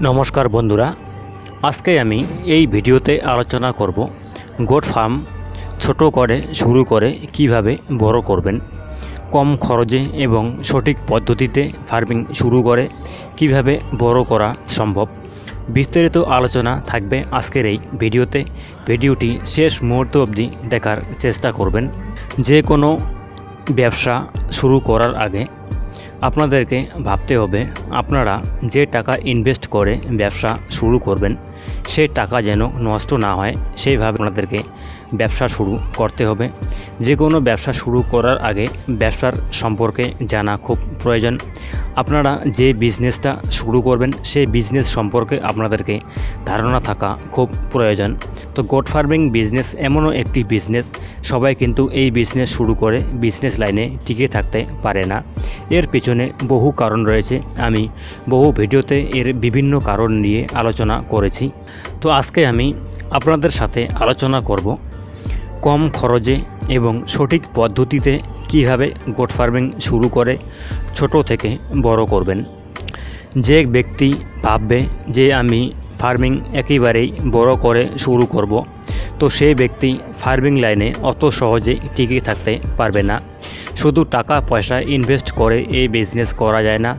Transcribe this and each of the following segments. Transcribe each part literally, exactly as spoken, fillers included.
नमस्कार बंधुरा आज के आमी एई भिडियोते आलोचना करब गोट फार्म छोटो करे शुरू करे किभाबे बड़ो करबेन, कम खरचे एवं सठिक पद्धतिते फार्मिंग शुरू करे किभाबे बड़ो करा सम्भव विस्तारित आलोचना थाकबे आजकेर एई भिडियोते। भिडियोटी शेष मुहूर्त अब्दि देखार चेष्टा करबेन। जे कोनो व्यवसा शुरू करार आगे আপনাদেরকে ভাবতে হবে আপনারা যে টাকা ইনভেস্ট করে ব্যবসা শুরু করবেন সেই টাকা যেন নষ্ট না হয়, সেইভাবে আপনাদেরকে ব্যবসা শুরু করতে হবে। যে কোনো ব্যবসা শুরু করার আগে ব্যবসার সম্পর্কে জানা খুব প্রয়োজন। আপনারা যে বিজনেসটা শুরু করবেন সেই বিজনেস সম্পর্কে আপনাদেরকে ধারণা থাকা খুব প্রয়োজন। তো গোট ফার্মিং বিজনেস এমনও একটি বিজনেস, সবাই কিন্তু এই বিজনেস শুরু করে বিজনেস লাইনে টিকে থাকতে পারে না। এর পিছনে বহু কারণ রয়েছে। আমি বহু ভিডিওতে এর বিভিন্ন কারণ নিয়ে আলোচনা করেছি। তো আজকে আমি আপনাদের সাথে আলোচনা করব কম খরচে এবং সঠিক পদ্ধতিতে কিভাবে গোট ফার্মিং শুরু করে ছোট থেকে বড় করবেন। যে ব্যক্তি ভাববে যে আমি ফার্মিং একেবারেই বড় করে শুরু করব, তো সেই ব্যক্তি ফার্মিং লাইনে অত সহজে টিকে থাকতে পারবে না। শুধু টাকা পয়সা ইনভেস্ট করে এই বিজনেস করা যায় না।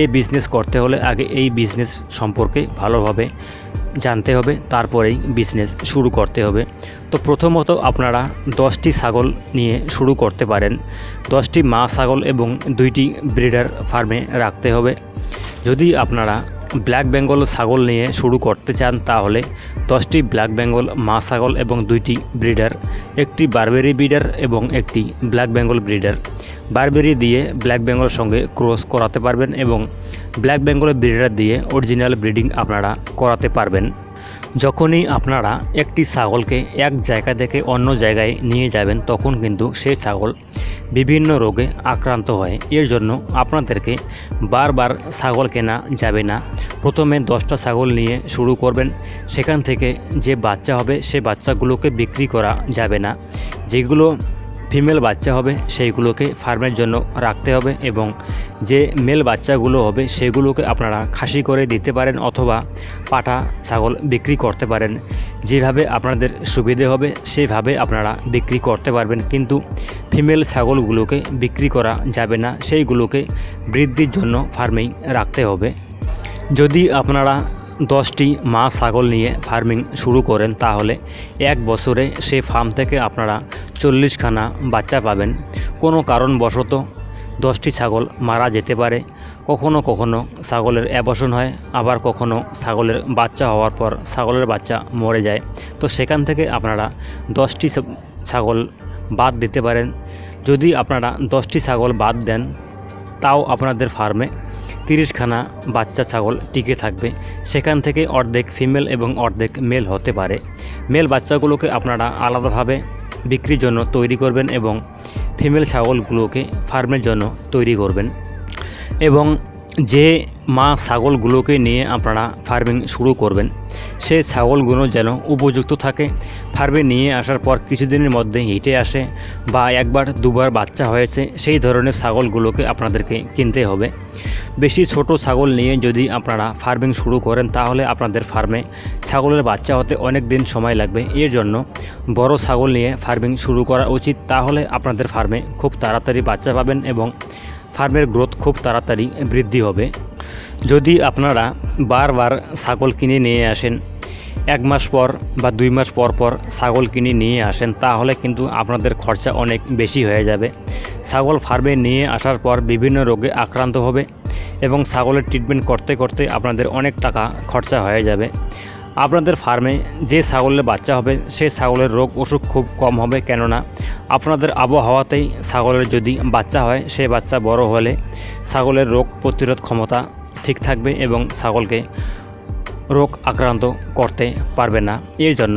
এই বিজনেস করতে হলে আগে এই বিজনেস সম্পর্কে ভালোভাবে জানতে হবে, তারপরেই বিজনেস শুরু করতে হবে। তো প্রথমত আপনারা দশটি ছাগল নিয়ে শুরু করতে পারেন। দশটি মা ছাগল এবং দুইটি ব্রিডার ফার্মে রাখতে হবে। যদি আপনারা ব্ল্যাক বেঙ্গল ছাগল নিয়ে শুরু করতে চান তাহলে দশটি ব্ল্যাক বেঙ্গল মা ছাগল এবং দুইটি ব্রিডার, একটি বারবেরি ব্রিডার এবং একটি ব্ল্যাক বেঙ্গল ব্রিডার। বারবেরি দিয়ে ব্ল্যাক বেঙ্গলের সঙ্গে ক্রস করাতে পারবেন এবং ব্ল্যাক বেঙ্গল ব্রিডার দিয়ে অরিজিনাল ব্রিডিং আপনারা করাতে পারবেন। যখনই আপনারা একটি ছাগলকে এক জায়গা থেকে অন্য জায়গায় নিয়ে যাবেন তখন কিন্তু সেই ছাগল বিভিন্ন রোগে আক্রান্ত হয়। এর জন্য আপনাদেরকে বারবার ছাগল কেনা যাবে না। প্রথমে দশটা ছাগল নিয়ে শুরু করবেন, সেখান থেকে যে বাচ্চা হবে সে বাচ্চাগুলোকে বিক্রি করা যাবে না। যেগুলো ফিমেল বাচ্চা হবে সেইগুলোকে ফার্মের জন্য রাখতে হবে এবং যে মেল বাচ্চাগুলো হবে সেগুলোকে আপনারা খাসি করে দিতে পারেন অথবা পাঠা ছাগল বিক্রি করতে পারেন। যেভাবে আপনাদের সুবিধে হবে সেভাবে আপনারা বিক্রি করতে পারবেন, কিন্তু ফিমেল ছাগলগুলোকে বিক্রি করা যাবে না। সেইগুলোকে বৃদ্ধির জন্য ফার্মেই রাখতে হবে। যদি আপনারা দশটি মা ছাগল নিয়ে ফার্মিং শুরু করেন তাহলে এক বছরে সেই ফার্ম থেকে আপনারা চল্লিশখানা বাচ্চা পাবেন। কোনো কারণবশত দশটি ছাগল মারা যেতে পারে, কখনো কখনো ছাগলের অ্যাবর্শন হয়, আবার কখনো ছাগলের বাচ্চা হওয়ার পর ছাগলের বাচ্চা মরে যায়। তো সেখান থেকে আপনারা দশটি ছাগল বাদ দিতে পারেন। যদি আপনারা দশটি ছাগল বাদ দেন তাও আপনাদের ফার্মে তিরিশখানা বাচ্চা ছাগল টিকে থাকবে। সেখান থেকে অর্ধেক ফিমেল এবং অর্ধেক মেল হতে পারে। মেল বাচ্চাগুলোকে আপনারা আলাদাভাবে বিক্রির জন্য তৈরি করবেন এবং ফিমেল ছাগলগুলোকে ফার্মের জন্য তৈরি করবেন। এবং যে মা ছাগলগুলোকে নিয়ে আপনারা ফার্মিং শুরু করবেন সেই ছাগলগুলো যেন উপযুক্ত থাকে। ফার্মে নিয়ে আসার পর কিছুদিনের মধ্যে হিটে আসে বা একবার দুবার বাচ্চা হয়েছে, সেই ধরনের ছাগলগুলোকে আপনাদেরকে কিনতে হবে। বেশি ছোট ছাগল নিয়ে যদি আপনারা ফার্মিং শুরু করেন তাহলে আপনাদের ফার্মে ছাগলের বাচ্চা হতে অনেক দিন সময় লাগবে। এর জন্য বড় ছাগল নিয়ে ফার্মিং শুরু করা উচিত, তাহলে আপনাদের ফার্মে খুব তাড়াতাড়ি বাচ্চা পাবেন এবং ফার্মের গ্রোথ খুব তাড়াতাড়ি বৃদ্ধি হবে। যদি আপনারা বারবার ছাগল কিনে নিয়ে আসেন, এক মাস পর বা দুই মাস পর পর ছাগল কিনে নিয়ে আসেন তাহলে কিন্তু আপনাদের খরচা অনেক বেশি হয়ে যাবে। ছাগল ফার্মে নিয়ে আসার পর বিভিন্ন রোগে আক্রান্ত হবে এবং ছাগলের ট্রিটমেন্ট করতে করতে আপনাদের অনেক টাকা খরচা হয়ে যাবে। আপনাদের ফার্মে যে ছাগলের বাচ্চা হবে সেই ছাগলের রোগ অসুখ খুব কম হবে, কেননা আপনাদের আবহাওয়াতেই ছাগলের যদি বাচ্চা হয় সেই বাচ্চা বড় হলে ছাগলের রোগ প্রতিরোধ ক্ষমতা ঠিক থাকবে এবং ছাগলকে রোগ আক্রান্ত করতে পারবে না। এর জন্য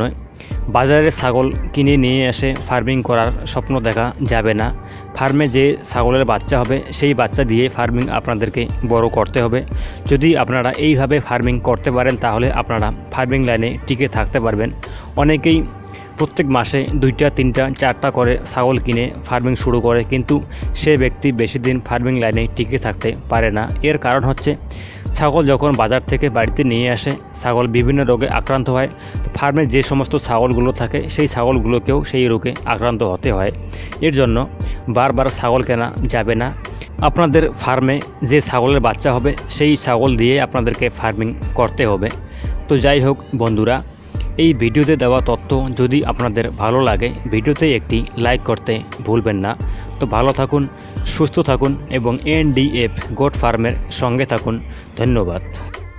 বাজারে ছাগল কিনে নিয়ে এসে ফার্মিং করার স্বপ্ন দেখা যাবে না। ফার্মে যে ছাগলের বাচ্চা হবে সেই বাচ্চা দিয়ে ফার্মিং আপনাদেরকে বড় করতে হবে। যদি আপনারা এইভাবে ফার্মিং করতে পারেন তাহলে আপনারা ফার্মিং লাইনে টিকে থাকতে পারবেন। অনেকেই প্রত্যেক মাসে দুইটা তিনটা চারটা করে ছাগল কিনে ফার্মিং শুরু করে, কিন্তু সে ব্যক্তি বেশি দিন ফার্মিং লাইনে টিকে থাকতে পারে না। এর কারণ হচ্ছে ছাগল যখন বাজার থেকে বাড়িতে নিয়ে আসে ছাগল বিভিন্ন রোগে আক্রান্ত হয়। তো ফার্মের যে সমস্ত ছাগলগুলো থাকে সেই ছাগলগুলোকেও সেই রোগে আক্রান্ত হতে হয়। এর জন্য বারবার ছাগল কেনা যাবে না। আপনাদের ফার্মে যে ছাগলের বাচ্চা হবে সেই ছাগল দিয়ে আপনাদেরকে ফার্মিং করতে হবে। তো যাই হোক বন্ধুরা, এই ভিডিওতে দেওয়া তথ্য যদি আপনাদের ভালো লাগে ভিডিওতে একটি লাইক করতে ভুলবেন না। তো ভালো থাকুন, সুস্থ থাকুন এবং এন ডি এফ গোট ফার্মের সঙ্গে থাকুন। ধন্যবাদ।